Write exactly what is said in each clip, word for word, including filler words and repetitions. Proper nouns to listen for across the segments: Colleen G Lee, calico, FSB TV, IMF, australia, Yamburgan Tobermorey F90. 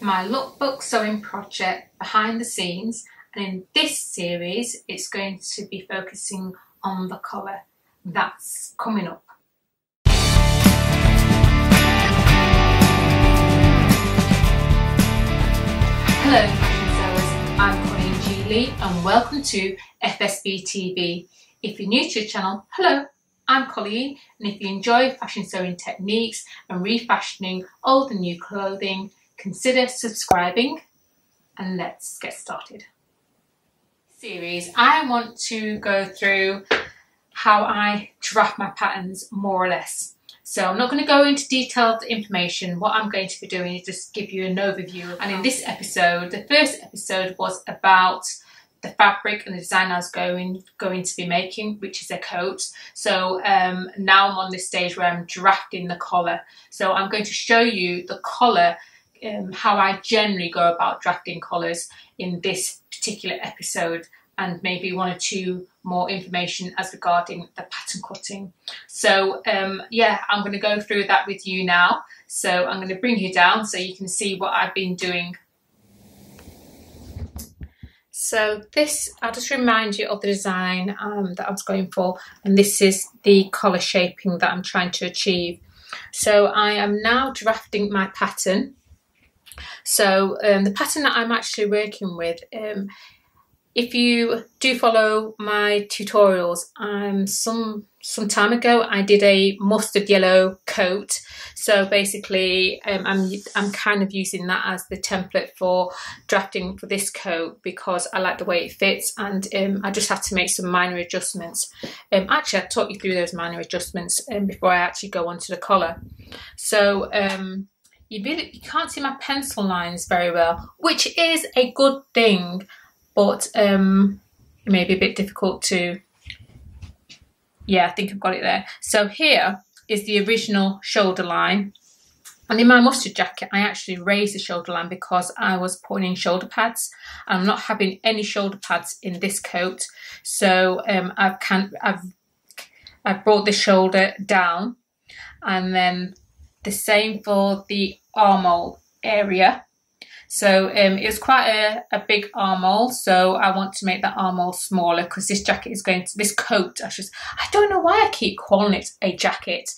my lookbook sewing project behind the scenes, and in this series it's going to be focusing on the collar. That's coming up. Hello fashion sewers, I'm Colleen G Lee and welcome to F S B T V. If you're new to the channel, hello, I'm Colleen, and if you enjoy fashion sewing techniques and refashioning old and new clothing, consider subscribing, and let's get started. Series, I want to go through how I draft my patterns more or less. So I'm not going to go into detailed information. What I'm going to be doing is just give you an overview. And in this episode, the first episode was about the fabric and the design I was going going to be making, which is a coat. So um, now I'm on this stage where I'm drafting the collar. So I'm going to show you the collar, um, how I generally go about drafting collars in this particular episode, and maybe one or two more information as regarding the pattern cutting. So um, yeah, I'm going to go through that with you now. So I'm going to bring you down so you can see what I've been doing. So this, I'll just remind you of the design um, that I was going for, and this is the collar shaping that I'm trying to achieve. So I am now drafting my pattern. So um, the pattern that I'm actually working with, um, if you do follow my tutorials, um, some some time ago I did a mustard yellow coat. So basically, um, I'm I'm kind of using that as the template for drafting for this coat because I like the way it fits, and um, I just had to make some minor adjustments. Um, actually, I talked you through those minor adjustments um, before I actually go onto the collar. So. Um, You, really, you can't see my pencil lines very well, which is a good thing, but um, it may be a bit difficult to... Yeah, I think I've got it there. So here is the original shoulder line. And in my mustard jacket, I actually raised the shoulder line because I was putting in shoulder pads. I'm not having any shoulder pads in this coat. So um, I've, can, I've, I've brought the shoulder down, and then... the same for the armhole area. So um, it was quite a, a big armhole, so I want to make that armhole smaller because this jacket is going to, this coat, I just, I don't know why I keep calling it a jacket.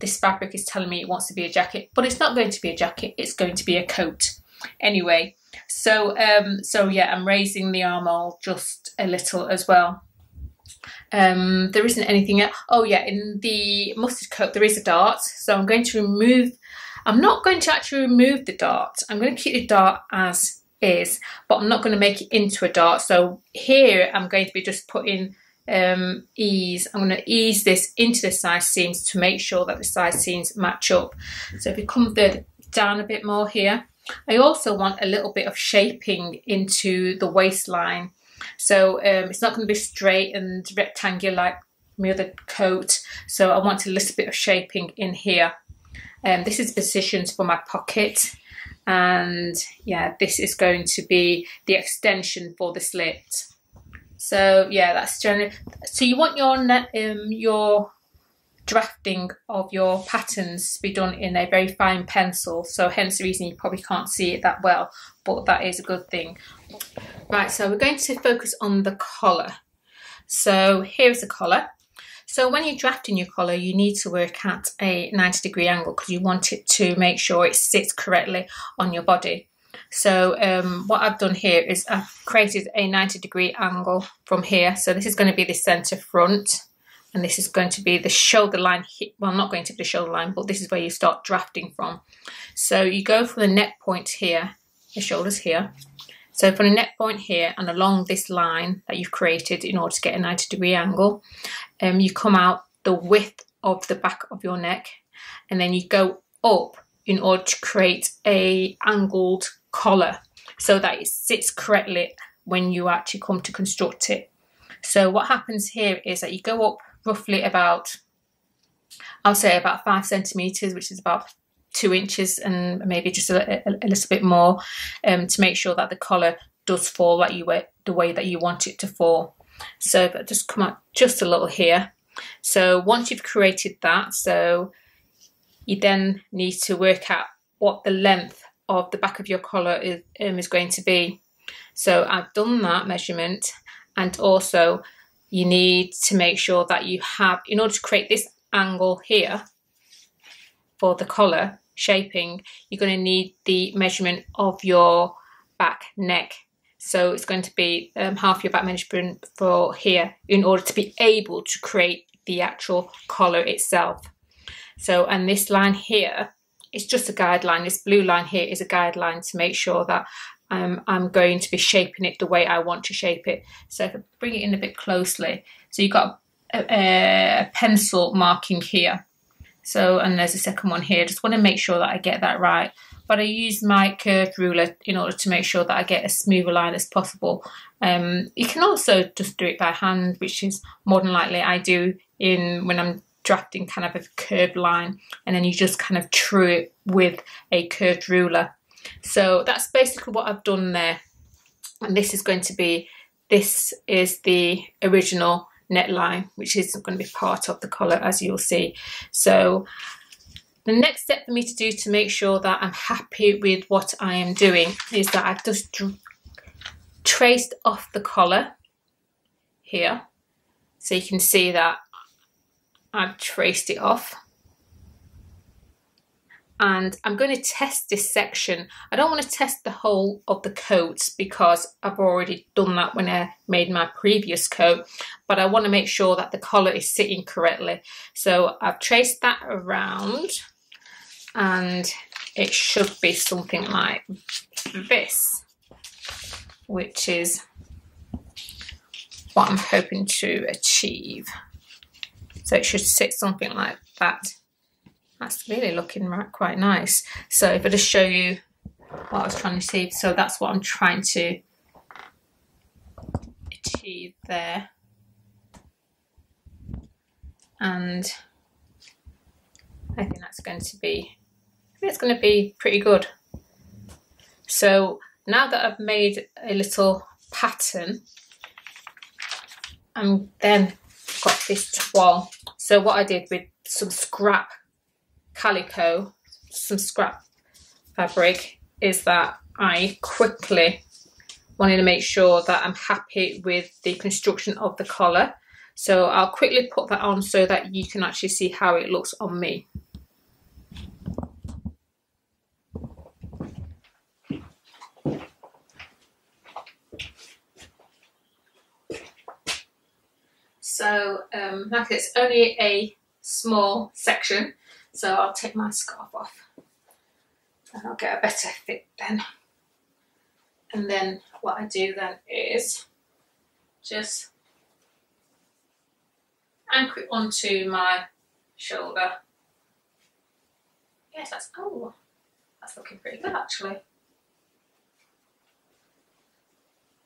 This fabric is telling me it wants to be a jacket, but it's not going to be a jacket, it's going to be a coat. Anyway, so, um, so yeah, I'm raising the armhole just a little as well. Um, there isn't anything else. Oh yeah, in the mustard coat there is a dart, so I'm going to remove, I'm not going to actually remove the dart, I'm going to keep the dart as is, but I'm not going to make it into a dart. So here I'm going to be just putting um, ease, I'm going to ease this into the side seams to make sure that the side seams match up. So if we come further down a bit more here, I also want a little bit of shaping into the waistline. So um, it's not going to be straight and rectangular like my other coat, so I want a little bit of shaping in here. Um, this is positions for my pocket, and yeah, this is going to be the extension for the slit. So yeah, that's generally, so you want your, um, your drafting of your patterns to be done in a very fine pencil, so hence the reason you probably can't see it that well, but that is a good thing. Right, so we're going to focus on the collar. So here's the collar. So when you're drafting your collar, you need to work at a ninety degree angle because you want it to make sure it sits correctly on your body. So um, what I've done here is I've created a ninety degree angle from here. So this is going to be the centre front, and this is going to be the shoulder line. Well, not going to be the shoulder line, but this is where you start drafting from. So you go from the neck point here, the shoulders here. So from the neck point here and along this line that you've created in order to get a ninety degree angle, um, you come out the width of the back of your neck, and then you go up in order to create a angled collar so that it sits correctly when you actually come to construct it. So what happens here is that you go up roughly about, I'll say about five centimetres, which is about two inches and maybe just a, a, a little bit more, um, to make sure that the collar does fall like you were, the way that you want it to fall. So but just come out just a little here. So once you've created that, so you then need to work out what the length of the back of your collar is, um, is going to be. So I've done that measurement, and also you need to make sure that you have, in order to create this angle here for the collar shaping, you're going to need the measurement of your back neck. So it's going to be um, half your back measurement for here in order to be able to create the actual collar itself. So, and this line here is just a guideline. This blue line here is a guideline to make sure that Um, I'm going to be shaping it the way I want to shape it. So if I bring it in a bit closely, so you've got a, a pencil marking here, so, and there's a second one here. Just want to make sure that I get that right, but I use my curved ruler in order to make sure that I get as smooth a line as possible. Um, you can also just do it by hand, which is more than likely I do in when I'm drafting kind of a curved line, and then you just kind of true it with a curved ruler. So that's basically what I've done there, and this is going to be, this is the original neckline, which is going to be part of the collar, as you'll see. So the next step for me to do to make sure that I'm happy with what I am doing is that I've just traced off the collar here, so you can see that I've traced it off. And I'm going to test this section. I don't want to test the whole of the coats because I've already done that when I made my previous coat, but I want to make sure that the collar is sitting correctly. So I've traced that around, and it should be something like this, which is what I'm hoping to achieve. So it should sit something like that. That's really looking quite nice. So if I just show you what I was trying to see, so that's what I'm trying to achieve there. And I think that's going to be, I think it's going to be pretty good. So now that I've made a little pattern, I'm then got this toile. So what I did with some scrap calico, some scrap fabric, is that I quickly wanted to make sure that I'm happy with the construction of the collar. So I'll quickly put that on so that you can actually see how it looks on me. So um, like it's only a small section. So I'll take my scarf off and I'll get a better fit then. And then what I do then is just anchor it onto my shoulder. Yes, that's, oh, that's looking pretty good actually.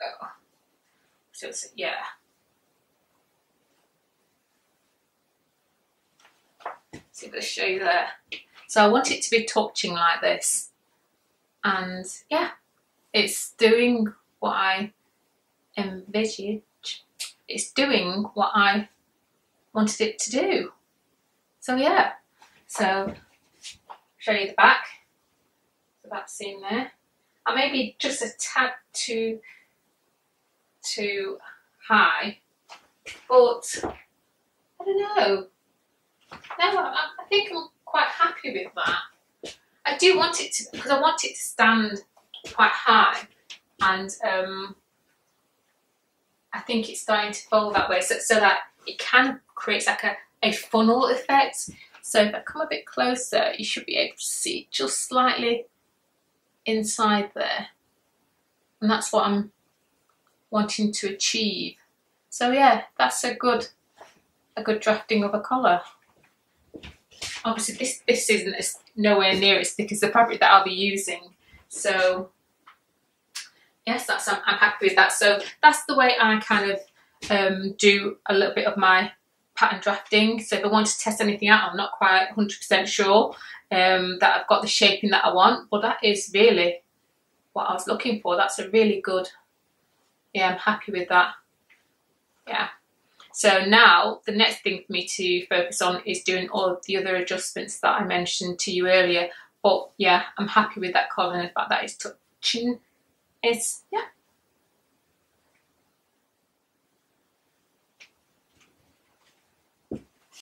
Oh, so it's, yeah. See if I show you there. So I want it to be touching like this, and yeah, it's doing what I envisaged. It's doing what I wanted it to do. So yeah, so show you the back. So that's in there. I may be just a tad too too high, but I don't know. No, I, I think I'm quite happy with that. I do want it to, because I want it to stand quite high, and um, I think it's starting to fold that way, so, so that it kind of creates like a, a funnel effect. So if I come a bit closer, you should be able to see just slightly inside there, and that's what I'm wanting to achieve. So yeah, that's a good, a good drafting of a collar. Obviously this, this isn't as, nowhere near as thick as the fabric that I'll be using. So yes, that's, I'm, I'm happy with that. So that's the way I kind of um, do a little bit of my pattern drafting. So if I want to test anything out, I'm not quite one hundred percent sure um, that I've got the shaping that I want, but that is really what I was looking for. That's a really good, yeah, I'm happy with that, yeah. So now the next thing for me to focus on is doing all of the other adjustments that I mentioned to you earlier, But yeah, I'm happy with that colour, and the fact that it's touching is, yeah,